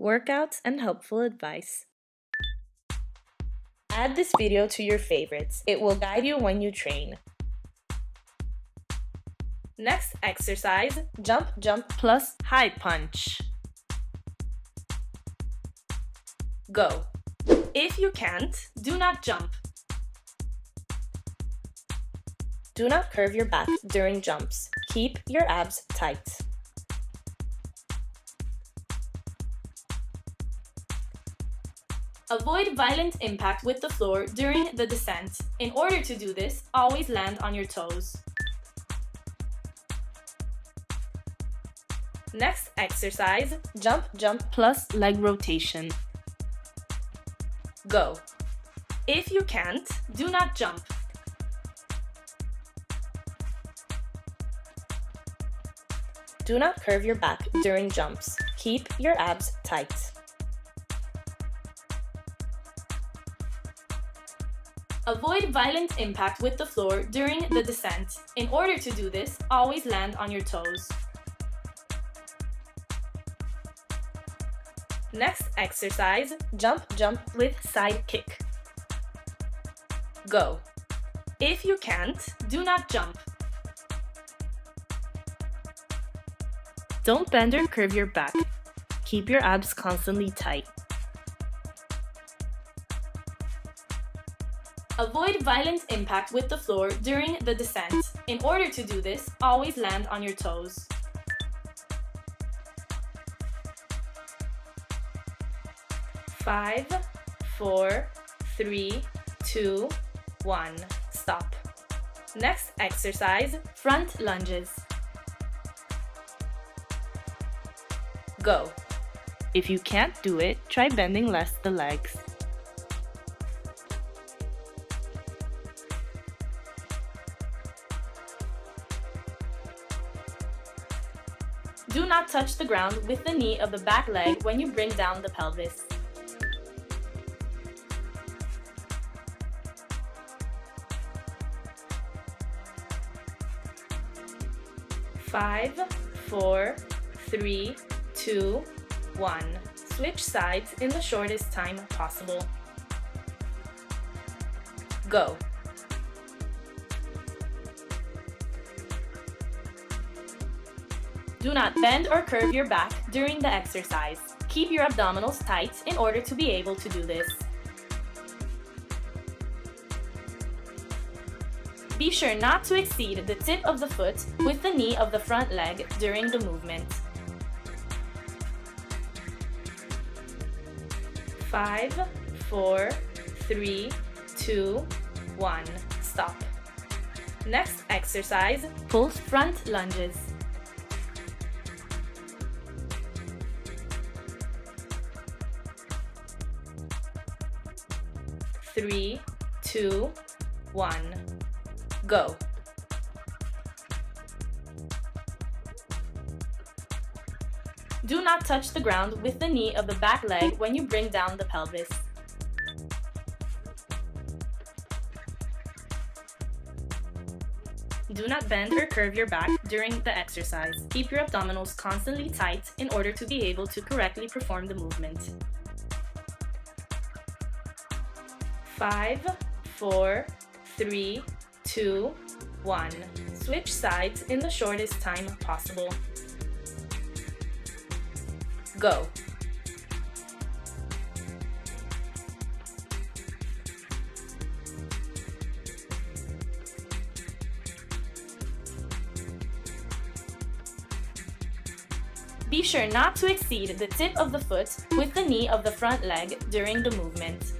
workouts, and helpful advice. Add this video to your favorites. It will guide you when you train. Next exercise, jump, jump plus high punch. Go. If you can't, do not jump. Do not curve your back during jumps. Keep your abs tight. Avoid violent impact with the floor during the descent. In order to do this, always land on your toes. Next exercise, jump, jump plus leg rotation. Go. If you can't, do not jump. Do not curve your back during jumps. Keep your abs tight. Avoid violent impact with the floor during the descent. In order to do this, always land on your toes. Next exercise, jump, jump with side kick. Go. If you can't, do not jump. Don't bend or curve your back. Keep your abs constantly tight. Avoid violent impact with the floor during the descent. In order to do this, always land on your toes. Five, four, three, two, one. Stop. Next exercise, front lunges. Go. If you can't do it, try bending less the legs. Do not touch the ground with the knee of the back leg when you bring down the pelvis. Five, four, three, two, one. Switch sides in the shortest time possible. Go. Do not bend or curve your back during the exercise. Keep your abdominals tight in order to be able to do this. Be sure not to exceed the tip of the foot with the knee of the front leg during the movement. 5, 4, 3, 2, 1. Stop. Next exercise, full front lunges. Three, two, one. Go. Do not touch the ground with the knee of the back leg when you bring down the pelvis. Do not bend or curve your back during the exercise. Keep your abdominals constantly tight in order to be able to correctly perform the movement. 5, 4, 3, 2, 1. Switch sides in the shortest time possible. Go. Be sure not to exceed the tip of the foot with the knee of the front leg during the movement.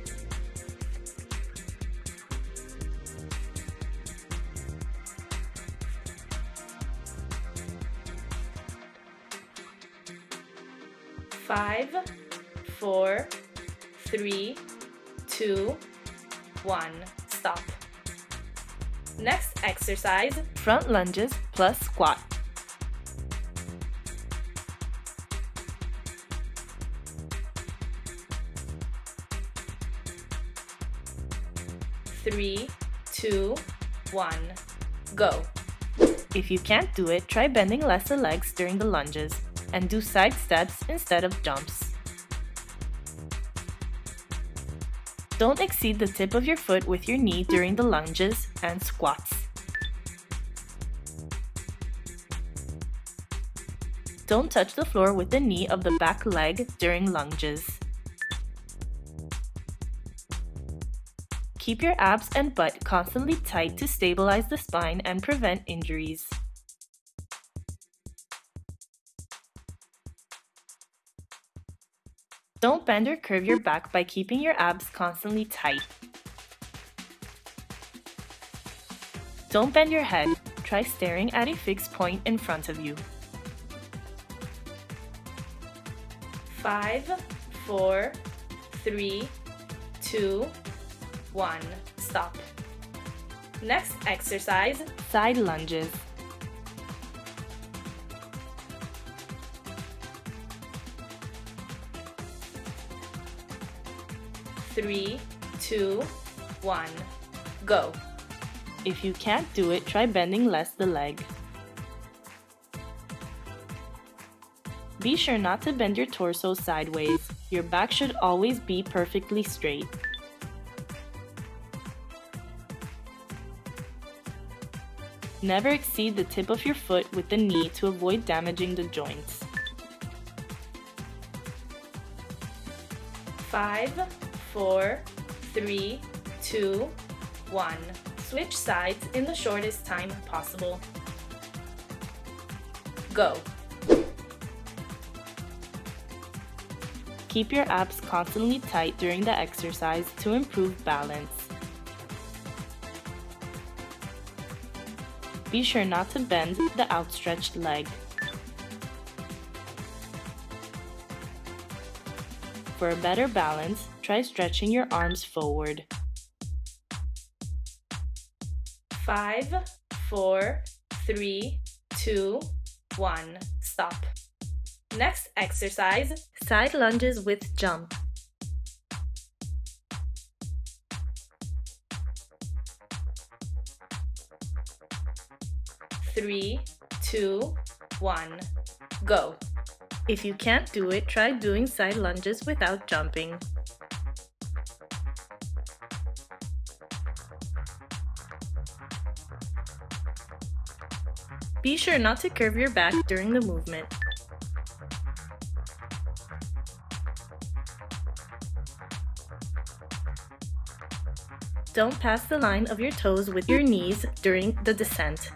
Five, four, three, two, one. Stop. Next exercise, front lunges plus squat. Three, two, one. Go. If you can't do it, try bending less the legs during the lunges and do side steps instead of jumps. Don't exceed the tip of your foot with your knee during the lunges and squats. Don't touch the floor with the knee of the back leg during lunges. Keep your abs and butt constantly tight to stabilize the spine and prevent injuries. Don't bend or curve your back by keeping your abs constantly tight. Don't bend your head. Try staring at a fixed point in front of you. 5, 4, 3, 2, 1, stop. Next exercise, side lunges. Three, two, one, go. If you can't do it, try bending less the leg. Be sure not to bend your torso sideways. Your back should always be perfectly straight. Never exceed the tip of your foot with the knee to avoid damaging the joints. 5, 4, 3, 2, 1. Switch sides in the shortest time possible. Go. Keep your abs constantly tight during the exercise to improve balance. Be sure not to bend the outstretched leg. For a better balance, try stretching your arms forward. 5, 4, 3, 2, 1, stop. Next exercise, side lunges with jump. 3, 2, 1, go. If you can't do it, try doing side lunges without jumping. Be sure not to curve your back during the movement. Don't pass the line of your toes with your knees during the descent.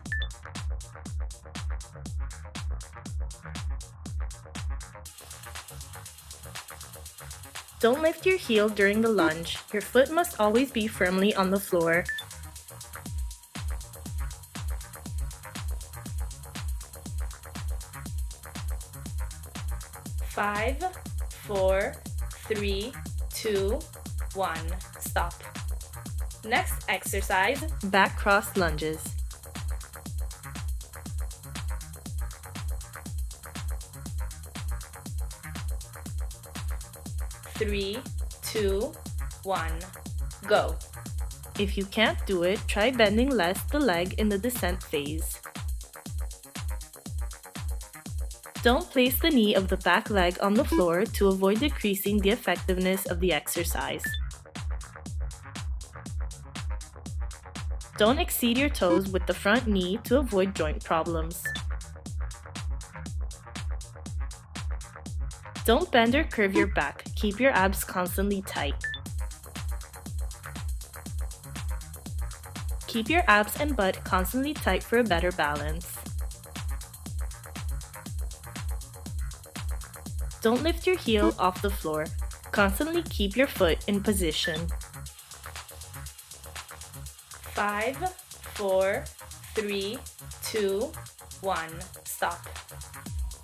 Don't lift your heel during the lunge. Your foot must always be firmly on the floor. Five, four, three, two, one, stop. Next exercise, back cross lunges. 3, 2, 1, go. If you can't do it, try bending less the leg in the descent phase. Don't place the knee of the back leg on the floor to avoid decreasing the effectiveness of the exercise. Don't exceed your toes with the front knee to avoid joint problems. Don't bend or curve your back. Keep your abs constantly tight. Keep your abs and butt constantly tight for a better balance. Don't lift your heel off the floor. Constantly keep your foot in position. 5, 4, 3, 2, 1, stop.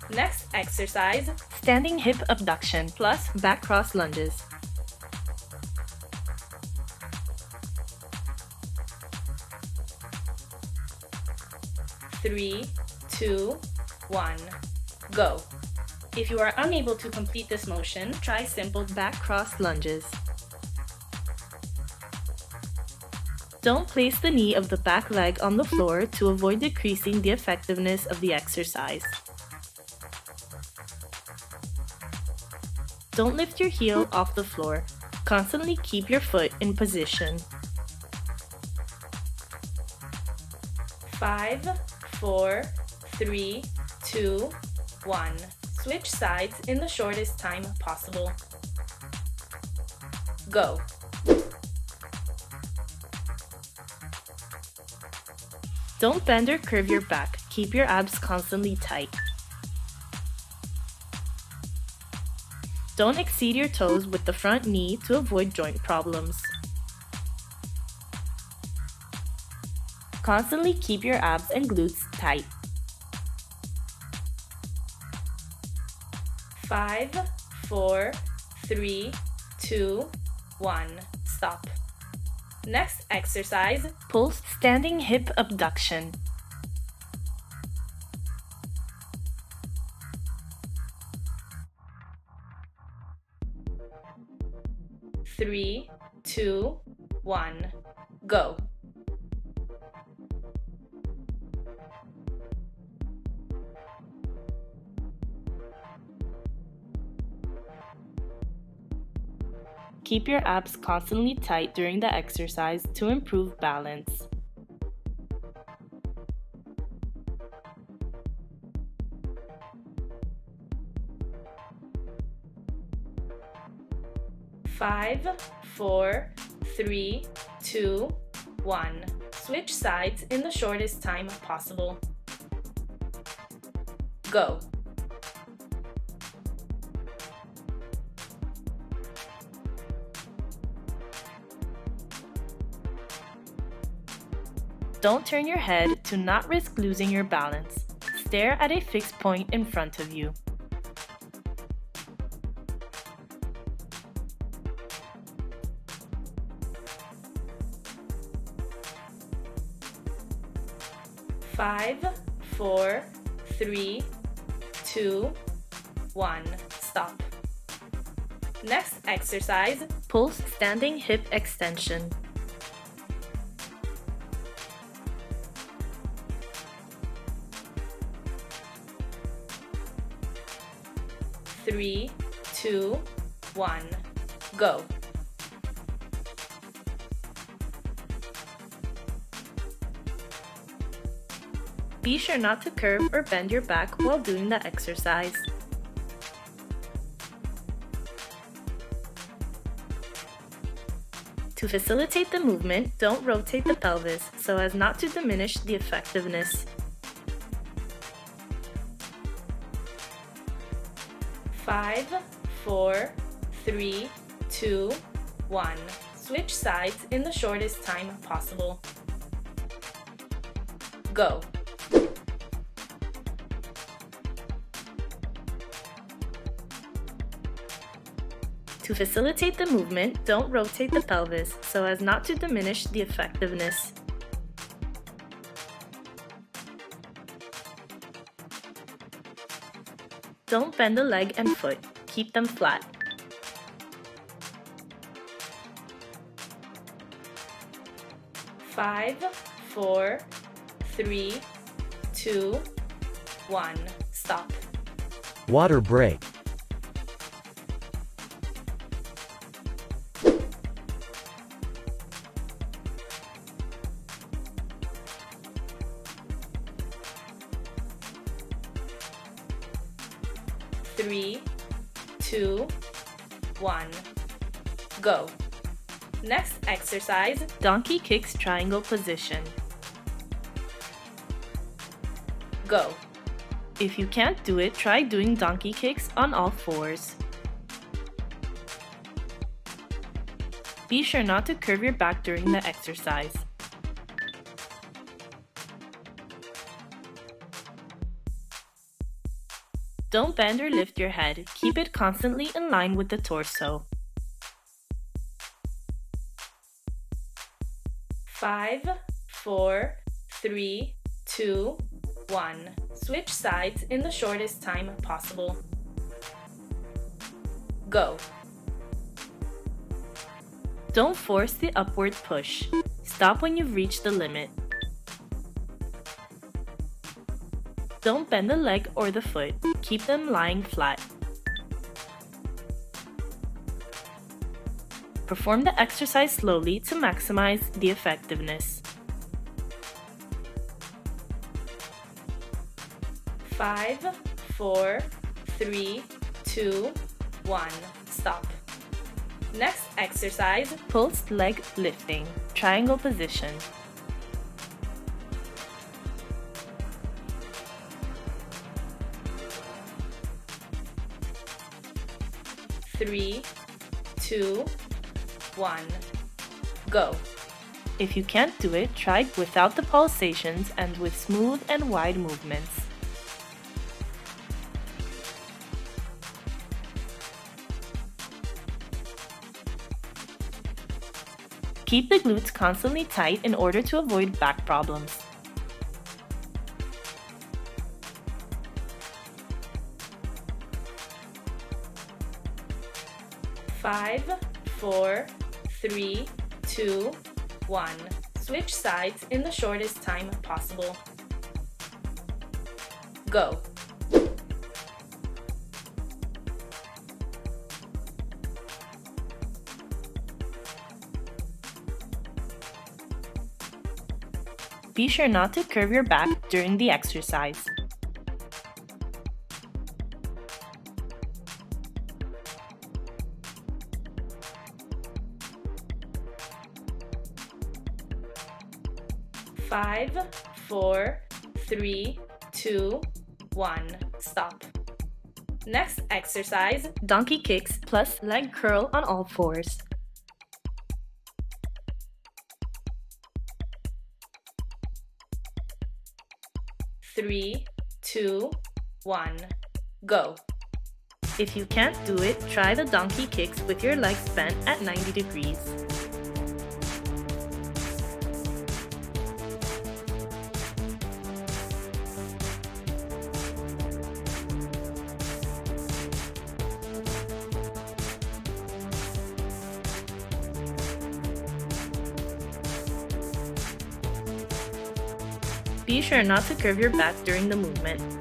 Next exercise, standing hip abduction plus back cross lunges. 3, 2, 1, go. If you are unable to complete this motion, try simple back cross lunges. Don't place the knee of the back leg on the floor to avoid decreasing the effectiveness of the exercise. Don't lift your heel off the floor. Constantly keep your foot in position. 5, 4, 3, 2, 1. Switch sides in the shortest time possible. Go! Don't bend or curve your back. Keep your abs constantly tight. Don't exceed your toes with the front knee to avoid joint problems. Constantly keep your abs and glutes tight. 5, 4, 3, 2, 1. Stop. Next exercise, pull standing hip abduction. Three, two, one, go. Keep your abs constantly tight during the exercise to improve balance. Five, 4, 3, 2, 1. Switch sides in the shortest time possible. Go. Don't turn your head to not risk losing your balance. Stare at a fixed point in front of you. Five, 4, 3, 2, 1. Stop. Next exercise, pull standing hip extension. 3, 2, 1, go. Be sure not to curve or bend your back while doing the exercise. To facilitate the movement, don't rotate the pelvis so as not to diminish the effectiveness. 5, 4, 3, 2, 1. Switch sides in the shortest time possible. Go. To facilitate the movement, don't rotate the pelvis so as not to diminish the effectiveness. 'Don't bend the leg and foot. Keep them flat. Five, 4, 3, 2, 1. Stop. Water break. Go. Next exercise, donkey kicks triangle position. Go. If you can't do it, try doing donkey kicks on all fours. Be sure not to curve your back during the exercise. Don't bend or lift your head. Keep it constantly in line with the torso. 5, 4, 3, 2, 1. Switch sides in the shortest time possible. Go. Don't force the upward push. Stop when you've reached the limit. Don't bend the leg or the foot. Keep them lying flat. Perform the exercise slowly to maximize the effectiveness. 5, 4, 3, 2, 1. Stop. Next exercise, pulsed leg lifting, triangle position. Three, two, one, go. If you can't do it, try without the pulsations and with smooth and wide movements. Keep the glutes constantly tight in order to avoid back problems. 5, 4, 3, 2, 1. Switch sides in the shortest time possible. Go. Be sure not to curve your back during the exercise. 5, 4, 3, 2, 1. Stop. Next exercise, donkey kicks plus leg curl on all fours. 3, 2, 1, go. If you can't do it, try the donkey kicks with your legs bent at 90 degrees. Be sure not to curve your back during the movement. 5,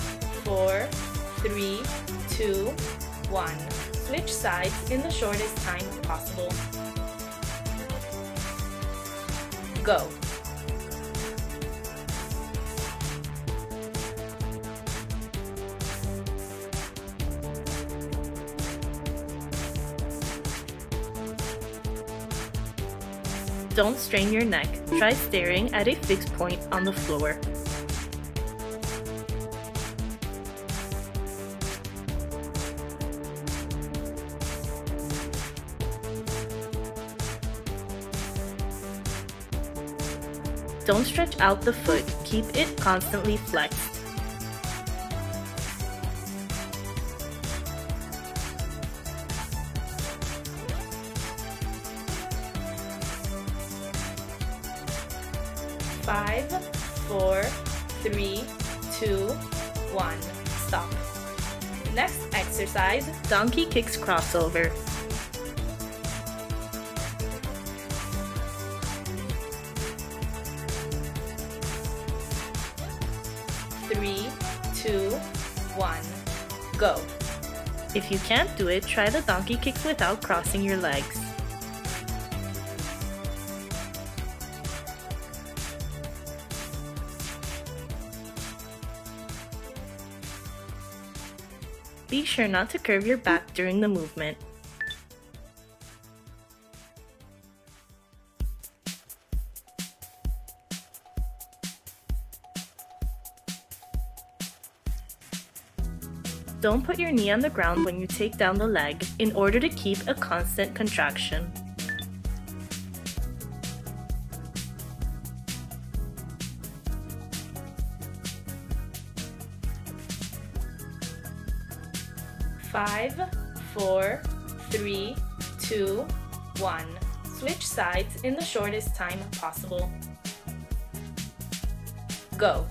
4, 3, 2, 1. Switch sides in the shortest time possible. Go. Don't strain your neck. Try staring at a fixed point on the floor. Don't stretch out the foot, keep it constantly flexed. 5, 4, 3, 2, 1, stop. Next exercise, donkey kicks crossover. 3, 2, 1, go. If you can't do it, try the donkey kicks without crossing your legs. Be sure not to curve your back during the movement. Don't put your knee on the ground when you take down the leg in order to keep a constant contraction. 5, 4, 3, 2, 1. Switch sides in the shortest time possible. Go.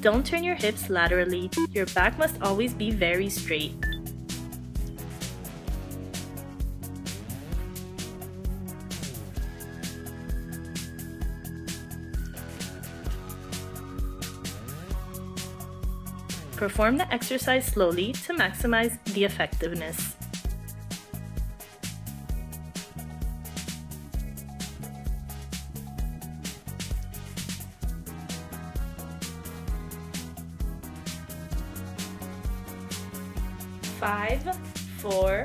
Don't turn your hips laterally. Your back must always be very straight. Perform the exercise slowly to maximize the effectiveness. Five, four,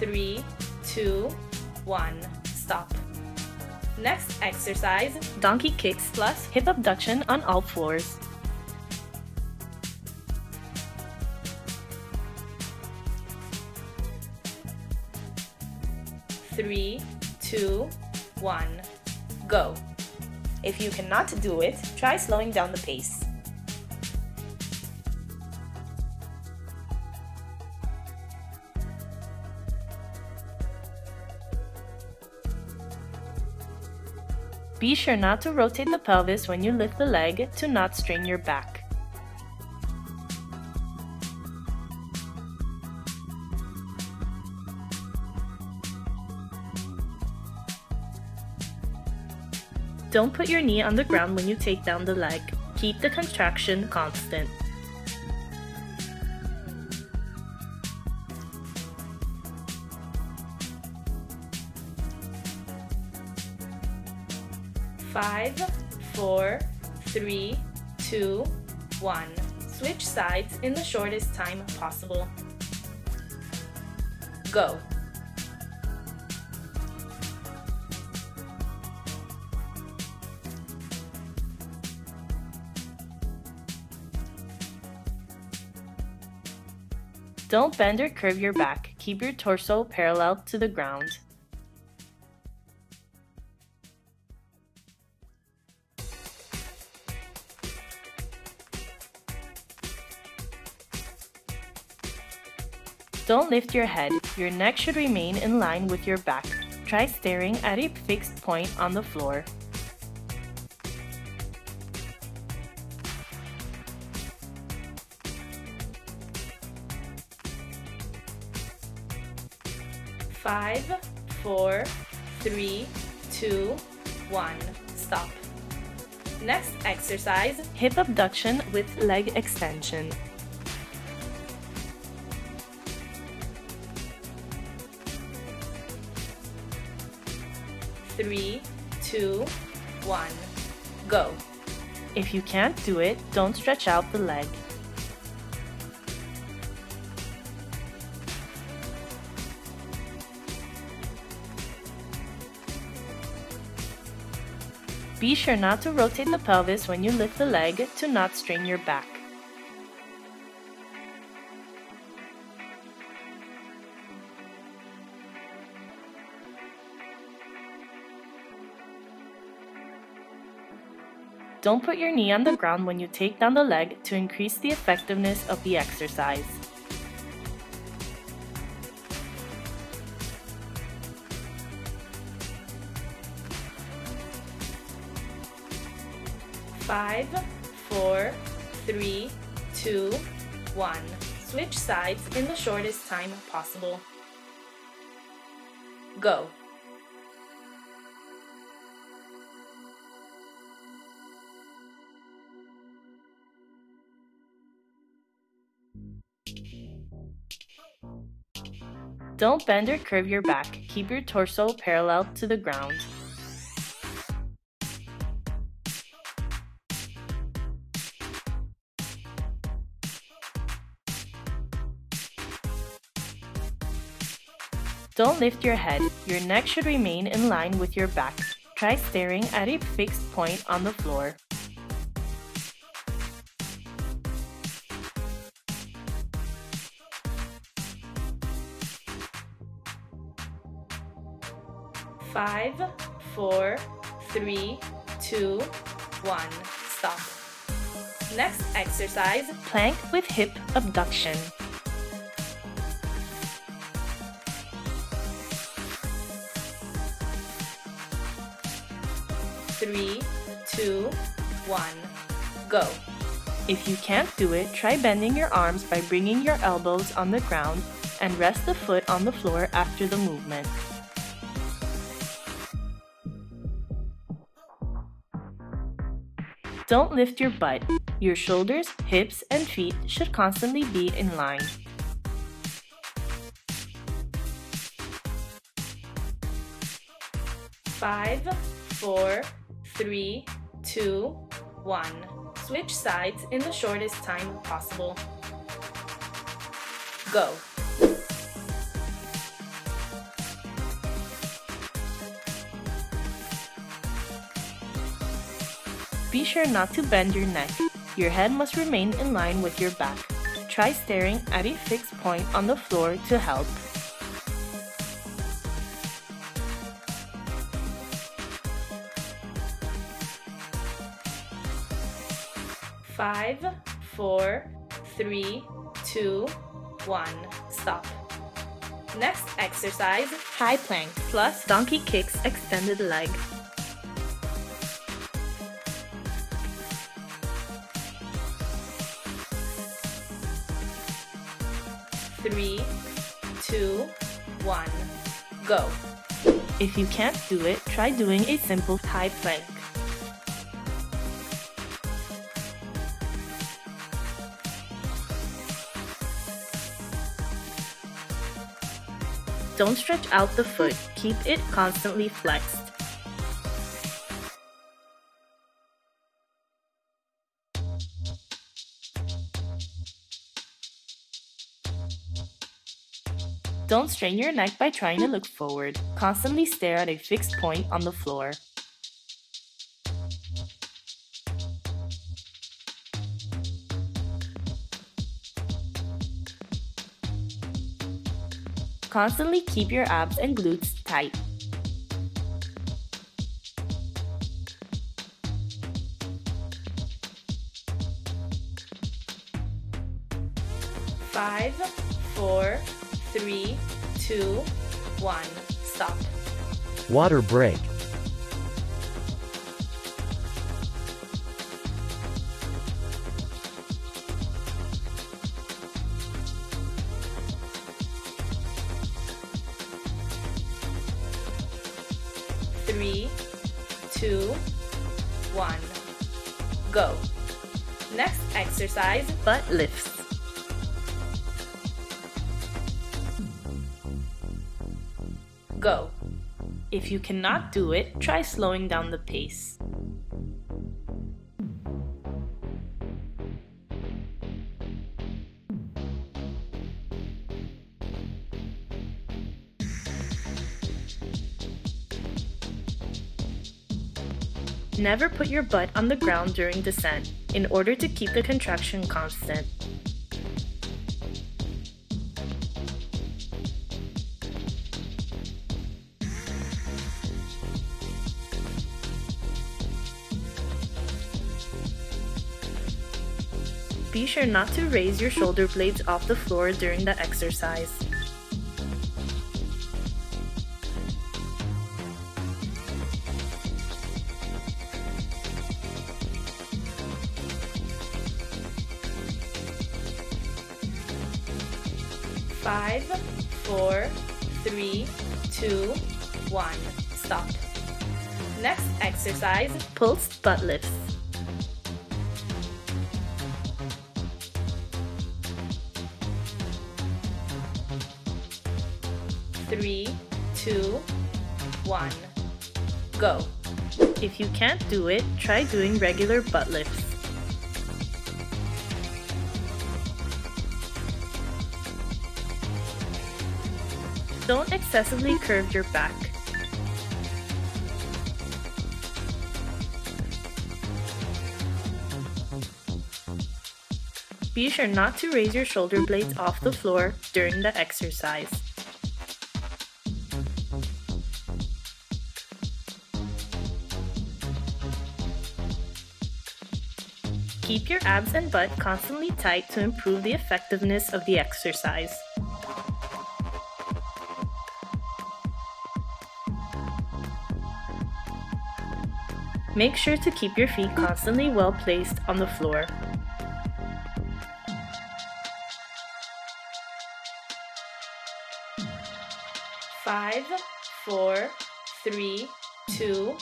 three, two, one. Stop. Next exercise, donkey kicks plus hip abduction on all fours. Three, two, one, go. If you cannot do it, try slowing down the pace. Be sure not to rotate the pelvis when you lift the leg to not strain your back. Don't put your knee on the ground when you take down the leg. Keep the contraction constant. Five, four, three, two, one. Switch sides in the shortest time possible. Go. Don't bend or curve your back. Keep your torso parallel to the ground. Don't lift your head. Your neck should remain in line with your back. Try staring at a fixed point on the floor. Five, four, three, two, one. Stop. Next exercise, hip abduction with leg extension. Three, two, one, go. If you can't do it, don't stretch out the leg. Be sure not to rotate the pelvis when you lift the leg to not strain your back. Don't put your knee on the ground when you take down the leg to increase the effectiveness of the exercise. Five, four, three, two, one. Switch sides in the shortest time possible. Go. Don't bend or curve your back. Keep your torso parallel to the ground. Don't lift your head. Your neck should remain in line with your back. Try staring at a fixed point on the floor. Five, four, three, two, one. Stop. Next exercise, plank with hip abduction. Three, two, one, go. If you can't do it, try bending your arms by bringing your elbows on the ground and rest the foot on the floor after the movement. Don't lift your butt. Your shoulders, hips, and feet should constantly be in line. Five, four, three, two, one. Switch sides in the shortest time possible. Go! Be sure not to bend your neck. Your head must remain in line with your back. Try staring at a fixed point on the floor to help. Five, four, three, two, one. Stop. Next exercise, high plank plus donkey kicks extended leg. Three, two, one, go. If you can't do it, try doing a simple high plank. Don't stretch out the foot, keep it constantly flexed. Don't strain your neck by trying to look forward. Constantly stare at a fixed point on the floor. Constantly keep your abs and glutes tight. Five, four, three, two, one, stop. Water break. Three, two, one, go. Next exercise, butt lifts. Go. If you cannot do it, try slowing down the pace. Never put your butt on the ground during descent in order to keep the contraction constant. Be sure not to raise your shoulder blades off the floor during the exercise. Five, four, three, two, one, stop. Next exercise, pulsed butt lifts. Three, two, one, go. If you can't do it, try doing regular butt lifts. Don't excessively curve your back. Be sure not to raise your shoulder blades off the floor during the exercise. Keep your abs and butt constantly tight to improve the effectiveness of the exercise. Make sure to keep your feet constantly well placed on the floor. 5, 4, 3, 2,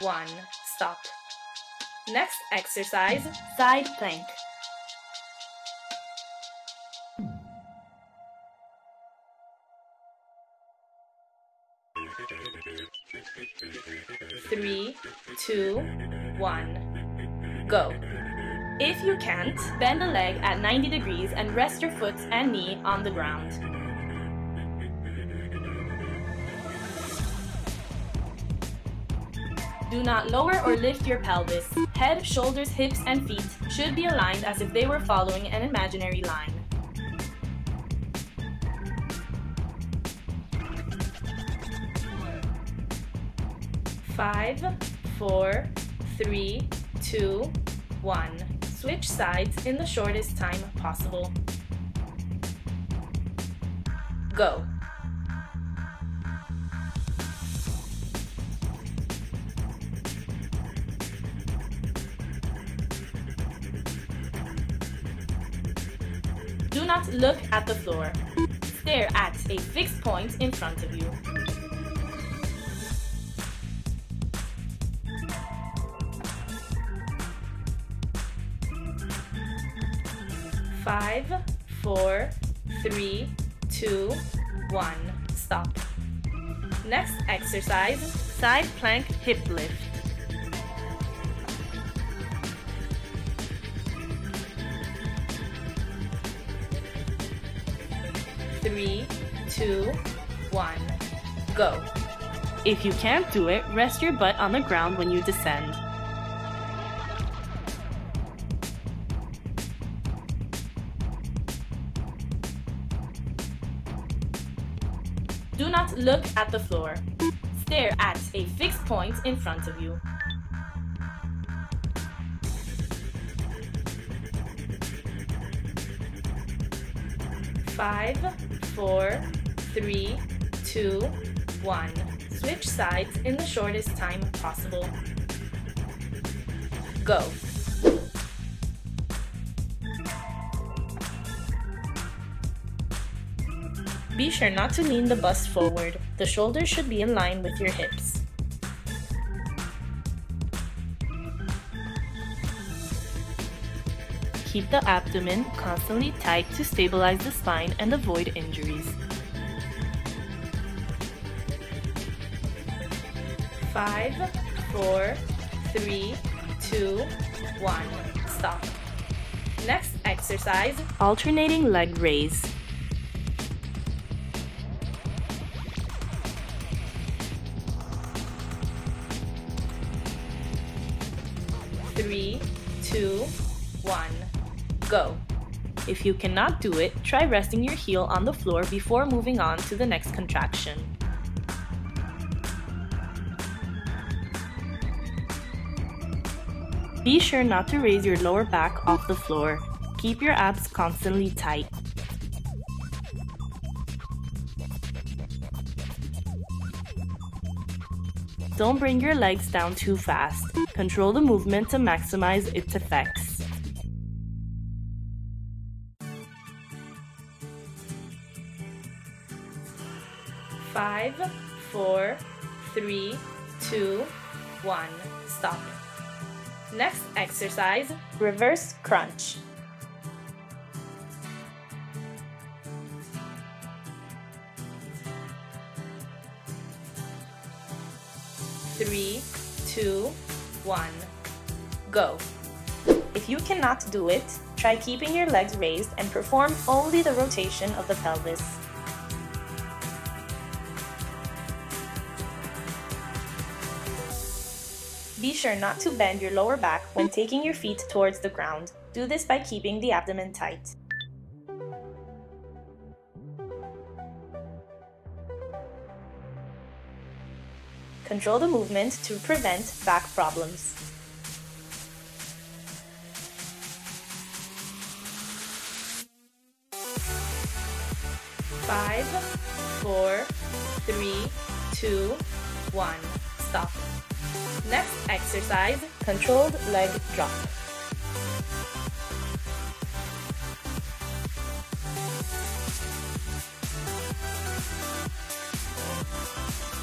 1. Stop. Next exercise, side plank. Three, two, one, go. If you can't, bend the leg at 90 degrees and rest your foot and knee on the ground. Do not lower or lift your pelvis. Head, shoulders, hips, and feet should be aligned as if they were following an imaginary line. Five, four, three, two, one. Switch sides in the shortest time possible. Go. Do not look at the floor. Stare at a fixed point in front of you. Five, four, three, two, one. Stop. Next exercise, side plank hip lift. 3, 2, 1, go. If you can't do it, rest your butt on the ground when you descend. Do not look at the floor. Stare at a fixed point in front of you. Five, four, three, two, one. Switch sides in the shortest time possible. Go. Be sure not to lean the bust forward. The shoulders should be in line with your hips. Keep the abdomen constantly tight to stabilize the spine and avoid injuries. 5, 4, 3, 2, 1. Stop. Next exercise, alternating leg raise. 3, 2, 1. Go. If you cannot do it, try resting your heel on the floor before moving on to the next contraction. Be sure not to raise your lower back off the floor. Keep your abs constantly tight. Don't bring your legs down too fast. Control the movement to maximize its effects. Five, four, three, two, one. Stop. Next exercise, reverse crunch. 3, 2, 1. Go. If you cannot do it, try keeping your legs raised and perform only the rotation of the pelvis. Be sure not to bend your lower back when taking your feet towards the ground. Do this by keeping the abdomen tight. Control the movement to prevent back problems. 5, 4, 3, 2, 1. Stop. Next exercise, controlled leg drop. 3,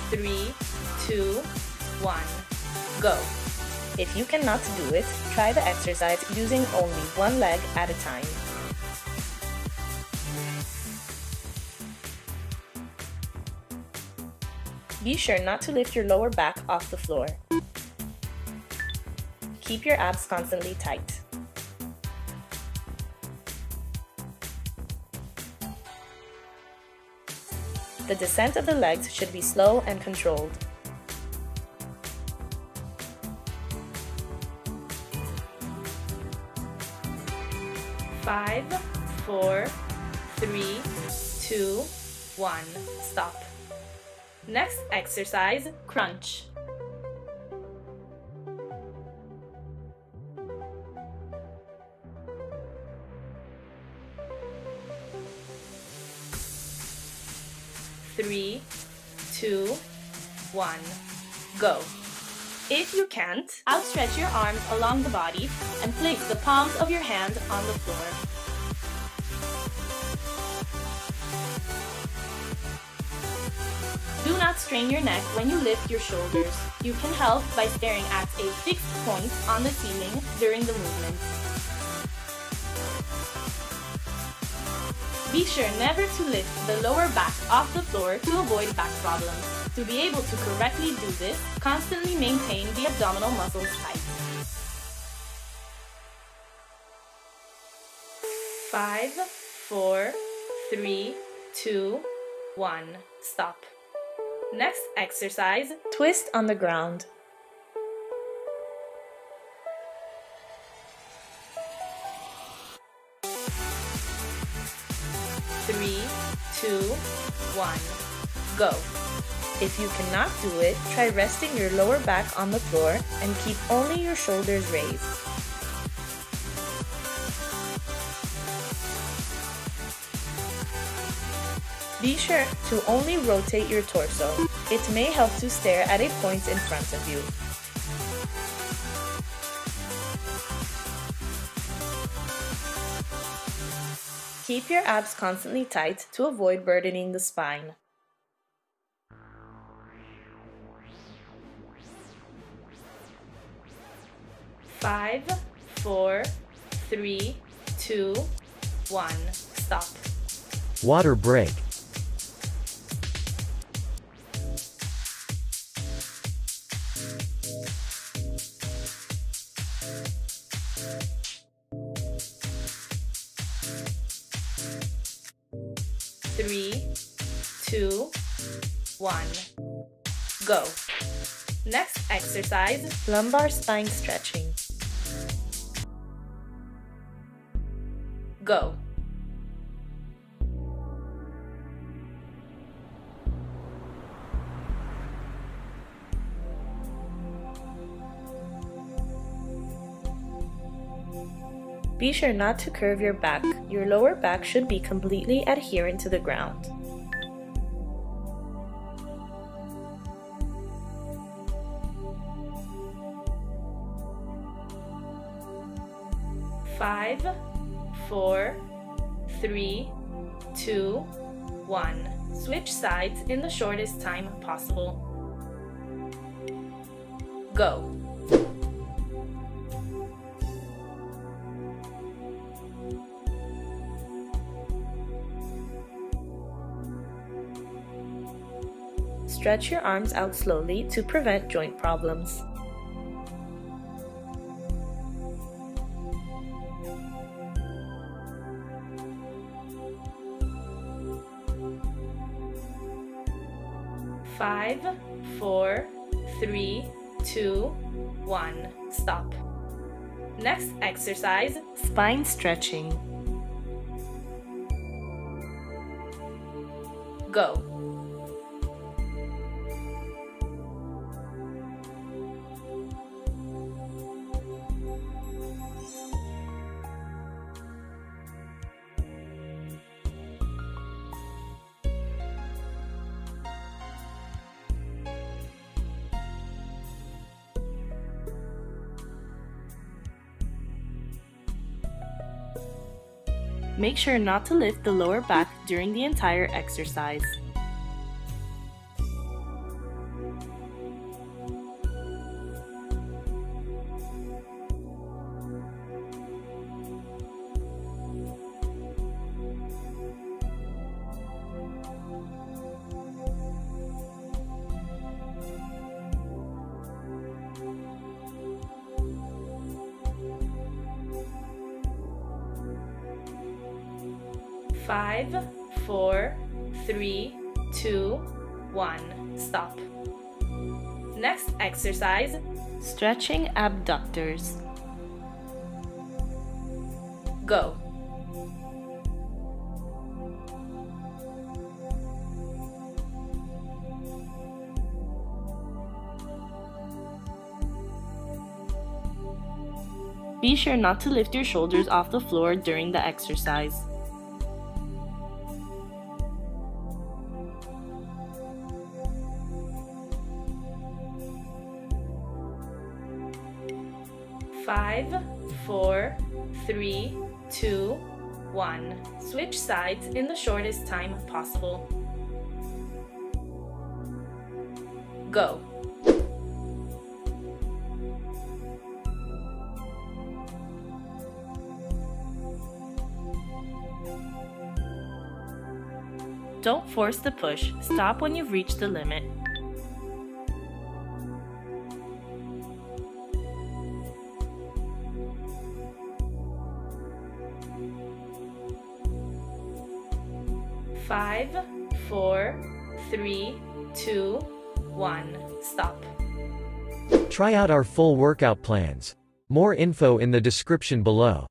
3, 2, 1, go. If you cannot do it, try the exercise using only one leg at a time. Be sure not to lift your lower back off the floor. Keep your abs constantly tight. The descent of the legs should be slow and controlled. Five, four, three, two, one. Stop. Next exercise, crunch. Three, two, one, go. If you can't, outstretch your arms along the body and place the palms of your hands on the floor. Do not strain your neck when you lift your shoulders. You can help by staring at a fixed point on the ceiling during the movement. Be sure never to lift the lower back off the floor to avoid back problems. To be able to correctly do this, constantly maintain the abdominal muscles tight. 5, 4, 3, 2, 1, stop. Next exercise, twist on the ground. 3, 2, 1, go. If you cannot do it, try resting your lower back on the floor and keep only your shoulders raised. Be sure to only rotate your torso. It may help to stare at a point in front of you. Keep your abs constantly tight to avoid burdening the spine. Five, four, three, two, one, stop. Water break. 3, 2, 1, go. Next exercise, lumbar spine stretching. Go. Be sure not to curve your back. Your lower back should be completely adherent to the ground. Five, four, three, two, one. Switch sides in the shortest time possible. Go. Stretch your arms out slowly to prevent joint problems. Five, four, three, two, one, stop. Next exercise, spine stretching. Go. 5. Make sure not to lift the lower back during the entire exercise. 5, 4, 3, 2, 1. Stop. Next exercise, stretching abductors. Go. Be sure not to lift your shoulders off the floor during the exercise. Five, 4, 3, 2, 1. Switch sides in the shortest time possible. Go. Don't force the push. Stop when you've reached the limit. Five, 4, 3, 2, 1. Stop. Try out our full workout plans. More info in the description below.